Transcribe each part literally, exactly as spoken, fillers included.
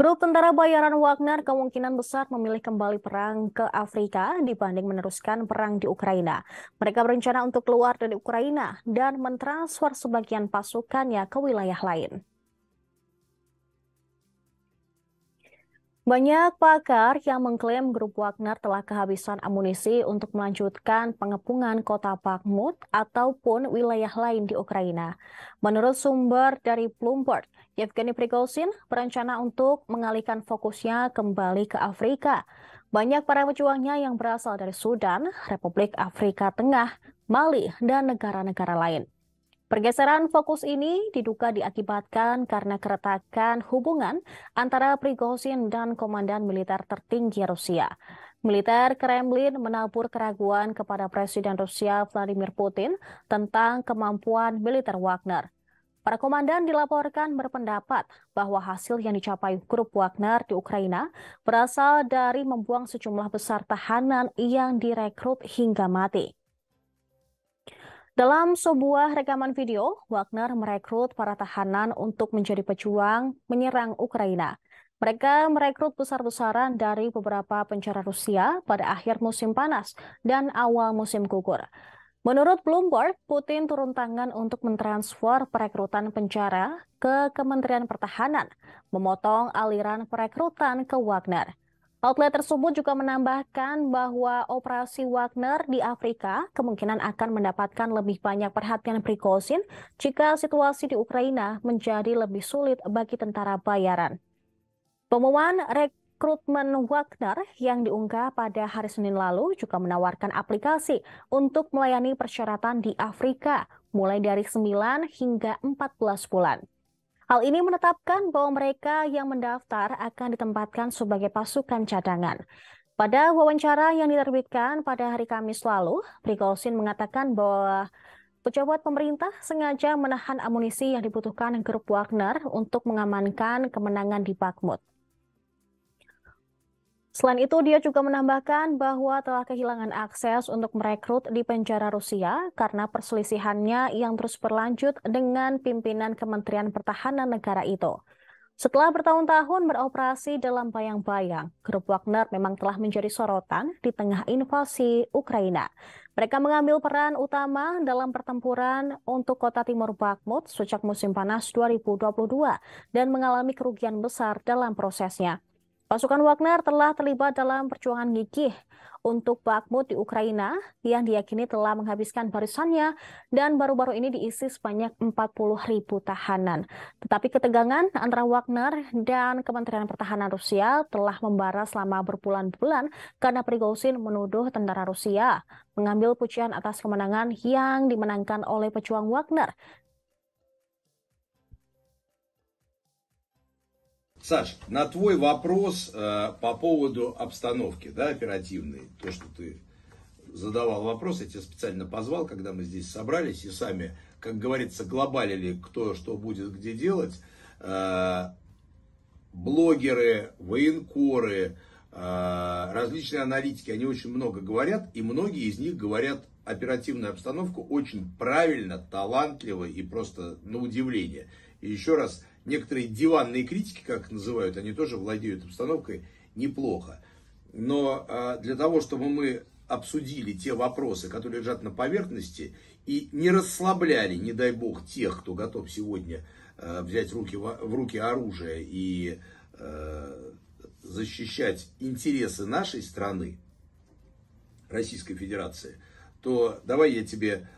Grup tentara bayaran Wagner kemungkinan besar memilih kembali perang ke Afrika dibanding meneruskan perang di Ukraina. Mereka berencana untuk keluar dari Ukraina dan mentransfer sebagian pasukannya ke wilayah lain. Banyak pakar yang mengklaim grup Wagner telah kehabisan amunisi untuk melanjutkan pengepungan kota Bakhmut ataupun wilayah lain di Ukraina. Menurut sumber dari Bloomberg, Yevgeny Prigozhin berencana untuk mengalihkan fokusnya kembali ke Afrika. Banyak para pejuangnya yang berasal dari Sudan, Republik Afrika Tengah, Mali, dan negara-negara lain. Pergeseran fokus ini diduga diakibatkan karena keretakan hubungan antara Prigozhin dan komandan militer tertinggi Rusia. Militer Kremlin menabur keraguan kepada Presiden Rusia Vladimir Putin tentang kemampuan militer Wagner. Para komandan dilaporkan berpendapat bahwa hasil yang dicapai grup Wagner di Ukraina berasal dari membuang sejumlah besar tahanan yang direkrut hingga mati. Dalam sebuah rekaman video, Wagner merekrut para tahanan untuk menjadi pejuang menyerang Ukraina. Mereka merekrut besar-besaran dari beberapa penjara Rusia pada akhir musim panas dan awal musim gugur. Menurut Bloomberg, Putin turun tangan untuk mentransfer perekrutan penjara ke Kementerian Pertahanan, memotong aliran perekrutan ke Wagner. Outlet tersebut juga menambahkan bahwa operasi Wagner di Afrika kemungkinan akan mendapatkan lebih banyak perhatian Prigozhin jika situasi di Ukraina menjadi lebih sulit bagi tentara bayaran. Pengumuman rekrutmen Wagner yang diunggah pada hari Senin lalu juga menawarkan aplikasi untuk melayani persyaratan di Afrika mulai dari sembilan hingga empat belas bulan. Hal ini menetapkan bahwa mereka yang mendaftar akan ditempatkan sebagai pasukan cadangan. Pada wawancara yang diterbitkan pada hari Kamis lalu, Prigozhin mengatakan bahwa pejabat pemerintah sengaja menahan amunisi yang dibutuhkan grup Wagner untuk mengamankan kemenangan di Bakhmut. Selain itu, dia juga menambahkan bahwa telah kehilangan akses untuk merekrut di penjara Rusia karena perselisihannya yang terus berlanjut dengan pimpinan Kementerian Pertahanan negara itu. Setelah bertahun-tahun beroperasi dalam bayang-bayang, grup Wagner memang telah menjadi sorotan di tengah invasi Ukraina. Mereka mengambil peran utama dalam pertempuran untuk kota timur Bakhmut sejak musim panas dua ribu dua puluh dua dan mengalami kerugian besar dalam prosesnya. Pasukan Wagner telah terlibat dalam perjuangan gigih untuk Bakhmut di Ukraina yang diyakini telah menghabiskan barisannya dan baru-baru ini diisi sebanyak empat puluh ribu tahanan. Tetapi ketegangan antara Wagner dan Kementerian Pertahanan Rusia telah membara selama berbulan-bulan karena Prigozhin menuduh tentara Rusia mengambil pujian atas kemenangan yang dimenangkan oleh pejuang Wagner. Саш, на твой вопрос э, по поводу обстановки, да, оперативной, то, что ты задавал вопрос, я тебя специально позвал, когда мы здесь собрались и сами, как говорится, глобалили, кто что будет где делать, э, блогеры, военкоры, э, различные аналитики, они очень много говорят, и многие из них говорят оперативную обстановку очень правильно, талантливо и просто на удивление. И еще раз... Некоторые диванные критики, как их называют, они тоже владеют обстановкой неплохо. Но для того, чтобы мы обсудили те вопросы, которые лежат на поверхности, и не расслабляли, не дай бог, тех, кто готов сегодня взять руки, в руки оружие и защищать интересы нашей страны, Российской Федерации, то давай я тебе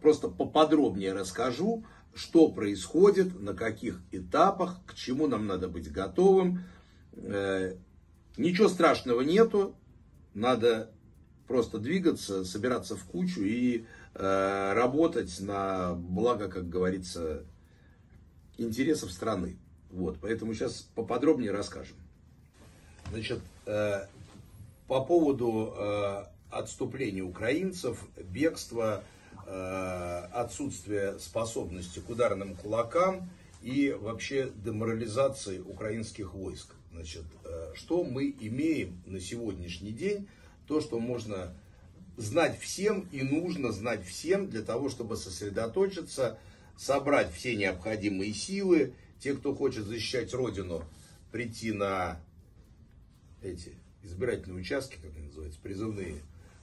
просто поподробнее расскажу, что происходит, на каких этапах, к чему нам надо быть готовым. Э, ничего страшного нету, надо просто двигаться, собираться в кучу и э, работать на благо, как говорится, интересов страны. Вот, поэтому сейчас поподробнее расскажем. Значит, э, по поводу э, отступления украинцев, бегства, отсутствие способности к ударным кулакам и вообще деморализации украинских войск. Значит, что мы имеем на сегодняшний день, то, что можно знать всем и нужно знать всем для того, чтобы сосредоточиться, собрать все необходимые силы, те, кто хочет защищать родину, прийти на эти избирательные участки, как они называются, призывные,